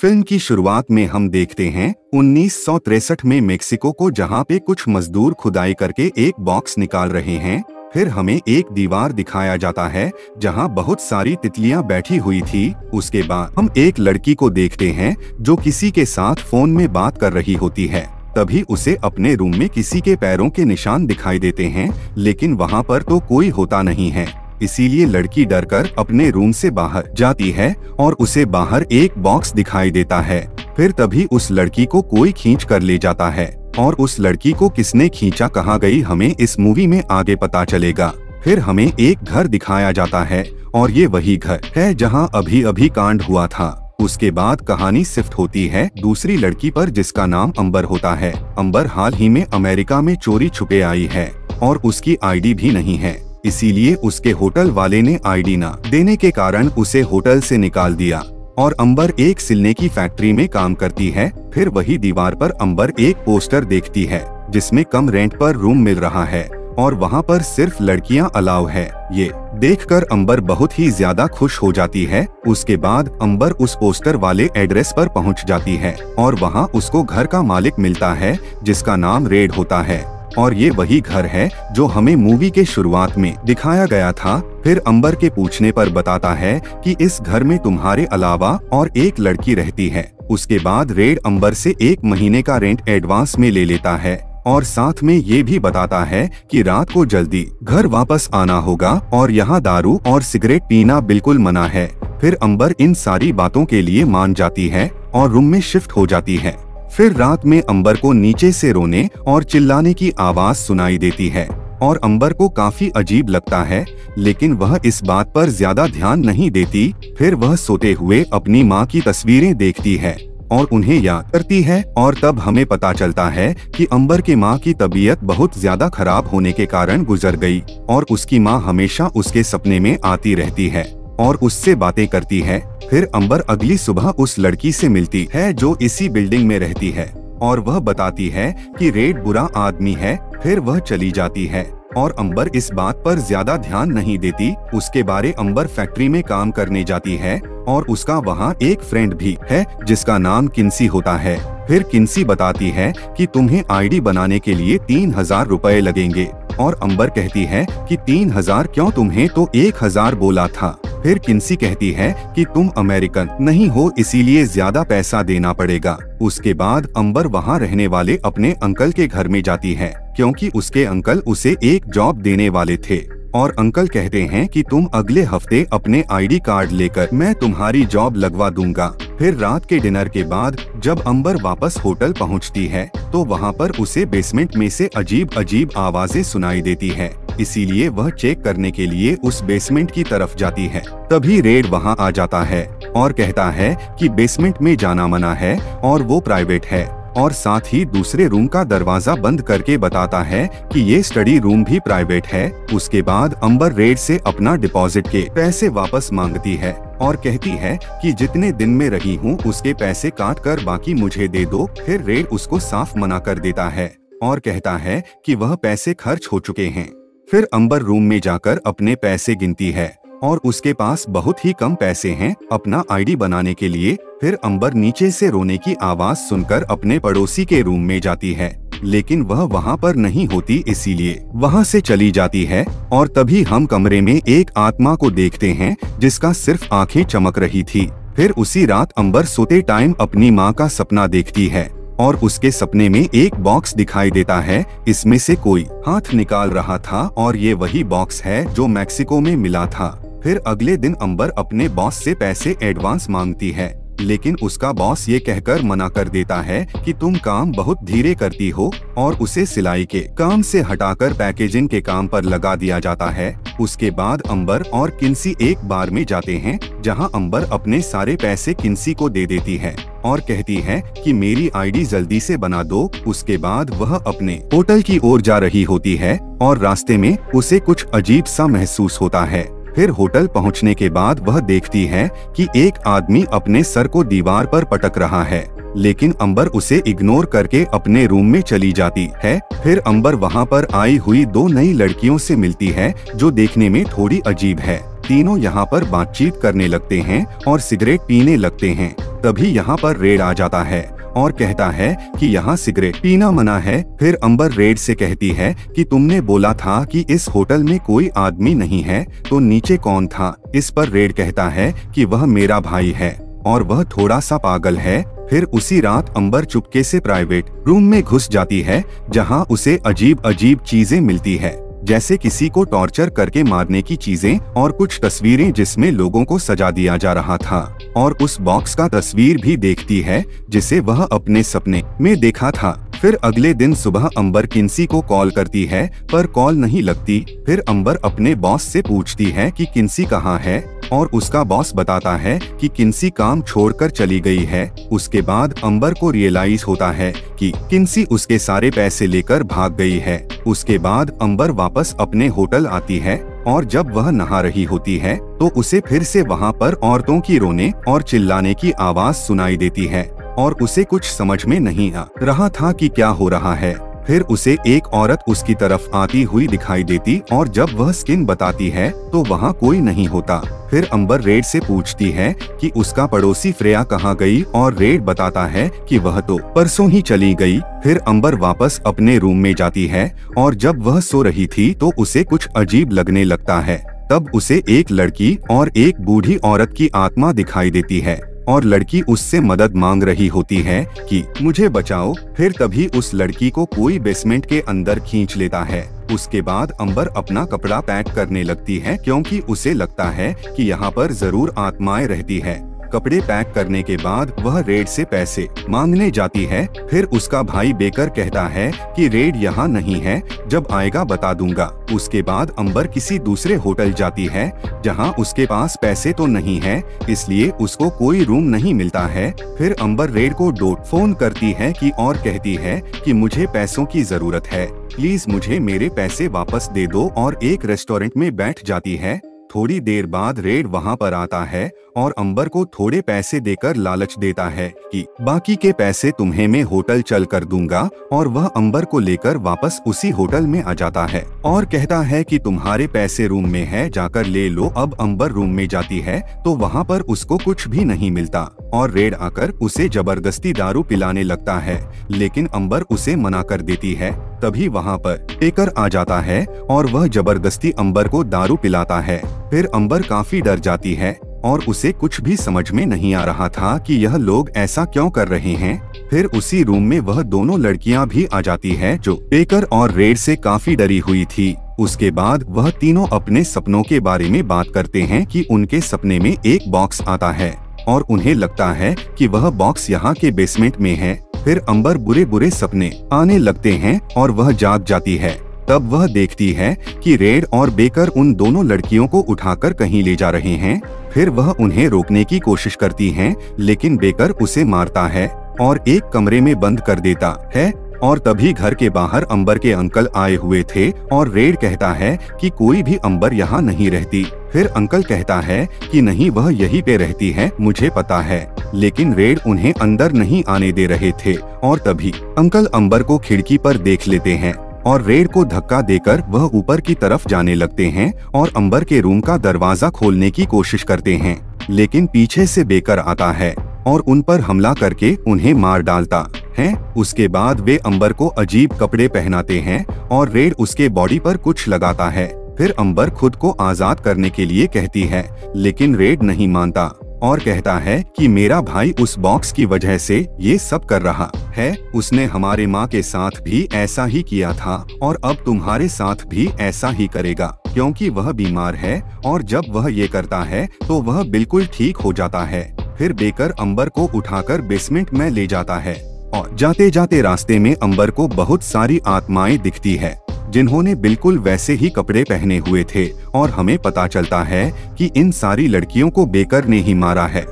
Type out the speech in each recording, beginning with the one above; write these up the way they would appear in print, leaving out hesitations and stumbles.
Film की शुरुआत में हम देखते हैं 1963 में मेक्सिको को, जहां पे कुछ मजदूर खुदाई करके एक बॉक्स निकाल रहे हैं। फिर हमें एक दीवार दिखाया जाता है जहां बहुत सारी तितलियां बैठी हुई थी। उसके बाद हम एक लड़की को देखते हैं जो किसी के साथ फोन में बात कर रही होती है। तभी उसे अपने रूम में किसी के पैरों के निशान दिखाई देते हैं, लेकिन वहां पर तो कोई होता नहीं है। इसीलिए लड़की डरकर अपने रूम से बाहर जाती है और उसे बाहर एक बॉक्स दिखाई देता है। फिर तभी उस लड़की को कोई खींच कर ले जाता है और उस लड़की को किसने खींचा कहाँ गई हमें इस मूवी में आगे पता चलेगा। फिर हमें एक घर दिखाया जाता है और ये वही घर है जहाँ अभी अभी कांड हुआ था। उसके बाद कहानी शिफ्ट होती है दूसरी लड़की पर जिसका नाम अंबर होता है। अंबर हाल ही में अमेरिका में चोरी छुपे आई है और उसकी आईडी भी नहीं है, इसीलिए उसके होटल वाले ने आईडी ना देने के कारण उसे होटल से निकाल दिया और अंबर एक सिलने की फैक्ट्री में काम करती है। फिर वही दीवार पर अंबर एक पोस्टर देखती है जिसमें कम रेंट पर रूम मिल रहा है और वहां पर सिर्फ लड़कियां अलाउ है। ये देखकर अंबर बहुत ही ज्यादा खुश हो जाती है। उसके बाद अंबर उस पोस्टर वाले एड्रेस पर पहुंच जाती है और वहां उसको घर का मालिक मिलता है जिसका नाम रेड होता है और ये वही घर है जो हमें मूवी के शुरुआत में दिखाया गया था। फिर अंबर के पूछने पर बताता है कि इस घर में तुम्हारे अलावा और एक लड़की रहती है। उसके बाद रेड अंबर से 1 महीने का रेंट एडवांस में ले लेता है और साथ में ये भी बताता है कि रात को जल्दी घर वापस आना होगा और यहाँ दारू और सिगरेट पीना बिल्कुल मना है। फिर अंबर इन सारी बातों के लिए मान जाती है और रूम में शिफ्ट हो जाती है। फिर रात में अंबर को नीचे से रोने और चिल्लाने की आवाज़ सुनाई देती है और अंबर को काफी अजीब लगता है, लेकिन वह इस बात पर ज्यादा ध्यान नहीं देती। फिर वह सोते हुए अपनी माँ की तस्वीरें देखती है और उन्हें याद करती है और तब हमें पता चलता है कि अंबर के माँ की तबीयत बहुत ज्यादा खराब होने के कारण गुजर गई और उसकी माँ हमेशा उसके सपने में आती रहती है और उससे बातें करती है। फिर अंबर अगली सुबह उस लड़की से मिलती है जो इसी बिल्डिंग में रहती है और वह बताती है कि रेड बुरा आदमी है। फिर वह चली जाती है और अंबर इस बात पर ज्यादा ध्यान नहीं देती। उसके बारे अंबर फैक्ट्री में काम करने जाती है और उसका वहाँ एक फ्रेंड भी है जिसका नाम किन्सी होता है। फिर किन्सी बताती है कि तुम्हें आईडी बनाने के लिए 3000 रुपए लगेंगे और अंबर कहती है कि 3000 क्यों, तुम्हें तो 1000 बोला था। फिर किन्सी कहती है कि तुम अमेरिकन नहीं हो, इसीलिए ज्यादा पैसा देना पड़ेगा। उसके बाद अंबर वहाँ रहने वाले अपने अंकल के घर में जाती है क्योंकि उसके अंकल उसे एक जॉब देने वाले थे और अंकल कहते हैं कि तुम अगले हफ्ते अपने आईडी कार्ड लेकर मैं तुम्हारी जॉब लगवा दूंगा। फिर रात के डिनर के बाद जब अंबर वापस होटल पहुंचती है तो वहां पर उसे बेसमेंट में से अजीब अजीब आवाजें सुनाई देती है, इसीलिए वह चेक करने के लिए उस बेसमेंट की तरफ जाती है। तभी रेड वहां आ जाता है और कहता है कि बेसमेंट में जाना मना है और वो प्राइवेट है और साथ ही दूसरे रूम का दरवाजा बंद करके बताता है कि ये स्टडी रूम भी प्राइवेट है। उसके बाद अंबर रेड से अपना डिपॉजिट के पैसे वापस मांगती है और कहती है कि जितने दिन में रही हूँ उसके पैसे काट कर बाकी मुझे दे दो। फिर रेड उसको साफ मना कर देता है और कहता है कि वह पैसे खर्च हो चुके हैं। फिर अंबर रूम में जाकर अपने पैसे गिनती है और उसके पास बहुत ही कम पैसे हैं अपना आईडी बनाने के लिए। फिर अंबर नीचे से रोने की आवाज़ सुनकर अपने पड़ोसी के रूम में जाती है, लेकिन वह वहां पर नहीं होती, इसीलिए वहां से चली जाती है। और तभी हम कमरे में एक आत्मा को देखते हैं जिसका सिर्फ आंखें चमक रही थी। फिर उसी रात अंबर सोते टाइम अपनी माँ का सपना देखती है और उसके सपने में एक बॉक्स दिखाई देता है, इसमें से कोई हाथ निकाल रहा था और ये वही बॉक्स है जो मैक्सिको में मिला था। फिर अगले दिन अंबर अपने बॉस से पैसे एडवांस मांगती है, लेकिन उसका बॉस ये कहकर मना कर देता है कि तुम काम बहुत धीरे करती हो और उसे सिलाई के काम से हटाकर पैकेजिंग के काम पर लगा दिया जाता है। उसके बाद अंबर और किन्सी एक बार में जाते हैं जहां अंबर अपने सारे पैसे किन्सी को दे देती है और कहती है कि मेरी आईडी जल्दी से बना दो। उसके बाद वह अपने होटल की ओर जा रही होती है और रास्ते में उसे कुछ अजीब सा महसूस होता है। फिर होटल पहुंचने के बाद वह देखती है कि एक आदमी अपने सर को दीवार पर पटक रहा है, लेकिन अंबर उसे इग्नोर करके अपने रूम में चली जाती है। फिर अंबर वहां पर आई हुई 2 नई लड़कियों से मिलती है जो देखने में थोड़ी अजीब है तीनों यहाँ पर बातचीत करने लगते हैं और सिगरेट पीने लगते हैं। तभी यहाँ पर रेड आ जाता है और कहता है कि यहाँ सिगरेट पीना मना है। फिर अंबर रेड से कहती है कि तुमने बोला था कि इस होटल में कोई आदमी नहीं है, तो नीचे कौन था। इस पर रेड कहता है कि वह मेरा भाई है और वह थोड़ा सा पागल है। फिर उसी रात अंबर चुपके से प्राइवेट रूम में घुस जाती है, जहाँ उसे अजीब अजीब चीजें मिलती है, जैसे किसी को टॉर्चर करके मारने की चीजें और कुछ तस्वीरें जिसमें लोगों को सजा दिया जा रहा था। और उस बॉक्स का तस्वीर भी देखती है जिसे वह अपने सपने में देखा था। फिर अगले दिन सुबह अंबर किन्सी को कॉल करती है पर कॉल नहीं लगती। फिर अंबर अपने बॉस से पूछती है कि किन्सी कहाँ है और उसका बॉस बताता है कि किन्सी काम छोड़कर चली गई है। उसके बाद अंबर को रियलाइज होता है कि किन्सी उसके सारे पैसे लेकर भाग गई है। उसके बाद अंबर वापस अपने होटल आती है और जब वह नहा रही होती है तो उसे फिर से वहाँ पर औरतों की रोने और चिल्लाने की आवाज़ सुनाई देती है और उसे कुछ समझ में नहीं आ रहा था कि क्या हो रहा है। फिर उसे एक औरत उसकी तरफ आती हुई दिखाई देती और जब वह स्किन बताती है तो वहाँ कोई नहीं होता। फिर अंबर रेड से पूछती है कि उसका पड़ोसी फ्रेया कहाँ गई और रेड बताता है कि वह तो परसों ही चली गई। फिर अंबर वापस अपने रूम में जाती है और जब वह सो रही थी तो उसे कुछ अजीब लगने लगता है। तब उसे एक लड़की और एक बूढ़ी औरत की आत्मा दिखाई देती है और लड़की उससे मदद मांग रही होती है कि मुझे बचाओ। फिर तभी उस लड़की को कोई बेसमेंट के अंदर खींच लेता है। उसके बाद अंबर अपना कपड़ा पैक करने लगती है क्योंकि उसे लगता है कि यहाँ पर जरूर आत्माएं रहती है। कपड़े पैक करने के बाद वह रेड से पैसे मांगने जाती है। फिर उसका भाई बेकर कहता है कि रेड यहाँ नहीं है, जब आएगा बता दूंगा। उसके बाद अंबर किसी दूसरे होटल जाती है जहाँ उसके पास पैसे तो नहीं है, इसलिए उसको कोई रूम नहीं मिलता है। फिर अंबर रेड को फोन करती है कि और कहती है कि मुझे पैसों की जरूरत है, प्लीज मुझे मेरे पैसे वापस दे दो, और एक रेस्टोरेंट में बैठ जाती है। थोड़ी देर बाद रेड वहां पर आता है और अंबर को थोड़े पैसे देकर लालच देता है कि बाकी के पैसे तुम्हें मैं होटल चल कर दूंगा, और वह अंबर को लेकर वापस उसी होटल में आ जाता है और कहता है कि तुम्हारे पैसे रूम में है, जाकर ले लो। अब अंबर रूम में जाती है तो वहां पर उसको कुछ भी नहीं मिलता और रेड आकर उसे जबरदस्ती दारू पिलाने लगता है, लेकिन अंबर उसे मना कर देती है। तभी वहां पर बेकर आ जाता है और वह जबरदस्ती अंबर को दारू पिलाता है। फिर अंबर काफी डर जाती है और उसे कुछ भी समझ में नहीं आ रहा था कि यह लोग ऐसा क्यों कर रहे हैं। फिर उसी रूम में वह दोनों लड़कियां भी आ जाती हैं जो बेकर और रेड से काफी डरी हुई थी। उसके बाद वह तीनों अपने सपनों के बारे में बात करते हैं कि उनके सपने में एक बॉक्स आता है और उन्हें लगता है कि वह बॉक्स यहाँ के बेसमेंट में है। फिर अंबर बुरे बुरे सपने आने लगते हैं और वह जाग जाती है। तब वह देखती है कि रेड और बेकर उन दोनों लड़कियों को उठाकर कहीं ले जा रहे हैं। फिर वह उन्हें रोकने की कोशिश करती हैं, लेकिन बेकर उसे मारता है और एक कमरे में बंद कर देता है। और तभी घर के बाहर अंबर के अंकल आए हुए थे और रेड कहता है कि कोई भी अंबर यहाँ नहीं रहती। फिर अंकल कहता है कि नहीं, वह यहीं पे रहती है, मुझे पता है, लेकिन रेड उन्हें अंदर नहीं आने दे रहे थे। और तभी अंकल अंबर को खिड़की पर देख लेते हैं और रेड को धक्का देकर वह ऊपर की तरफ जाने लगते हैं और अंबर के रूम का दरवाजा खोलने की कोशिश करते हैं, लेकिन पीछे से बेकर आता है और उन पर हमला करके उन्हें मार डालता है। उसके बाद वे अंबर को अजीब कपड़े पहनाते हैं और रेड उसके बॉडी पर कुछ लगाता है। फिर अंबर खुद को आजाद करने के लिए कहती है, लेकिन रेड नहीं मानता और कहता है कि मेरा भाई उस बॉक्स की वजह से ये सब कर रहा है, उसने हमारे माँ के साथ भी ऐसा ही किया था और अब तुम्हारे साथ भी ऐसा ही करेगा, क्योंकि वह बीमार है और जब वह ये करता है तो वह बिल्कुल ठीक हो जाता है। फिर बेकर अंबर को उठाकर बेसमेंट में ले जाता है और जाते जाते रास्ते में अंबर को बहुत सारी आत्माएं दिखती है जिन्होंने बिल्कुल वैसे ही कपड़े पहने हुए थे, और हमें पता चलता है कि इन सारी लड़कियों को बेकर ने ही मारा है।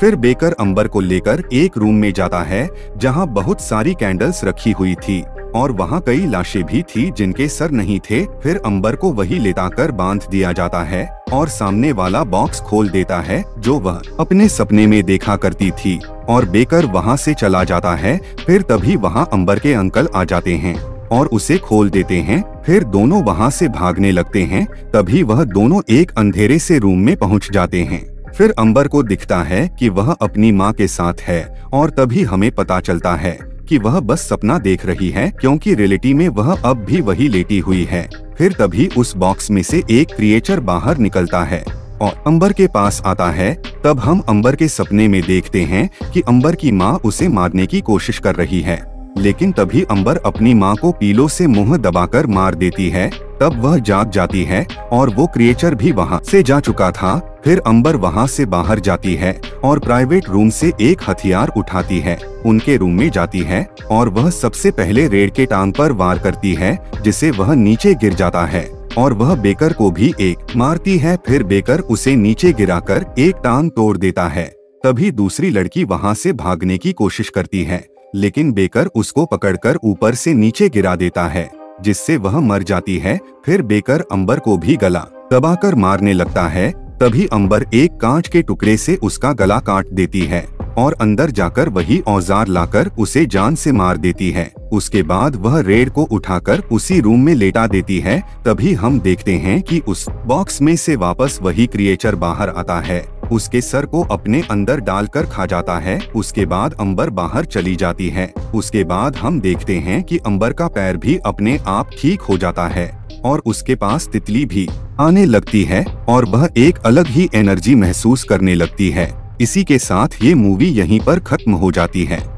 फिर बेकर अंबर को लेकर एक रूम में जाता है जहां बहुत सारी कैंडल्स रखी हुई थी और वहां कई लाशें भी थी जिनके सर नहीं थे। फिर अंबर को वही लेटा कर बांध दिया जाता है और सामने वाला बॉक्स खोल देता है जो वह अपने सपने में देखा करती थी, और बेकर वहां से चला जाता है। फिर तभी वहां अंबर के अंकल आ जाते हैं और उसे खोल देते हैं। फिर दोनों वहां से भागने लगते हैं। तभी वह दोनों एक अंधेरे से रूम में पहुंच जाते हैं। फिर अंबर को दिखता है कि वह अपनी माँ के साथ है और तभी हमें पता चलता है कि वह बस सपना देख रही है, क्योंकि रियलिटी में वह अब भी वही लेटी हुई है। फिर तभी उस बॉक्स में से एक क्रिएचर बाहर निकलता है और अंबर के पास आता है। तब हम अंबर के सपने में देखते हैं कि अंबर की माँ उसे मारने की कोशिश कर रही है, लेकिन तभी अंबर अपनी माँ को पीलो से मुंह दबाकर मार देती है। तब वह जाग जाती है और वो क्रिएचर भी वहाँ से जा चुका था। फिर अंबर वहाँ से बाहर जाती है और प्राइवेट रूम से एक हथियार उठाती है, उनके रूम में जाती है और वह सबसे पहले रेड के टांग पर वार करती है, जिससे वह नीचे गिर जाता है और वह बेकर को भी एक मारती है। फिर बेकर उसे नीचे गिराकर एक टांग तोड़ देता है। तभी दूसरी लड़की वहाँ से भागने की कोशिश करती है, लेकिन बेकर उसको पकड़कर ऊपर से नीचे गिरा देता है, जिससे वह मर जाती है। फिर बेकर अंबर को भी गला दबाकर मारने लगता है। तभी अंबर एक कांच के टुकड़े से उसका गला काट देती है और अंदर जाकर वही औजार लाकर उसे जान से मार देती है। उसके बाद वह रेड को उठाकर उसी रूम में लेटा देती है। तभी हम देखते हैं कि उस बॉक्स में से वापस वही क्रिएचर बाहर आता है, उसके सर को अपने अंदर डालकर खा जाता है। उसके बाद अंबर बाहर चली जाती है। उसके बाद हम देखते हैं कि अंबर का पैर भी अपने आप ठीक हो जाता है और उसके पास तितली भी आने लगती है और वह एक अलग ही एनर्जी महसूस करने लगती है। इसी के साथ ये मूवी यहीं पर खत्म हो जाती है।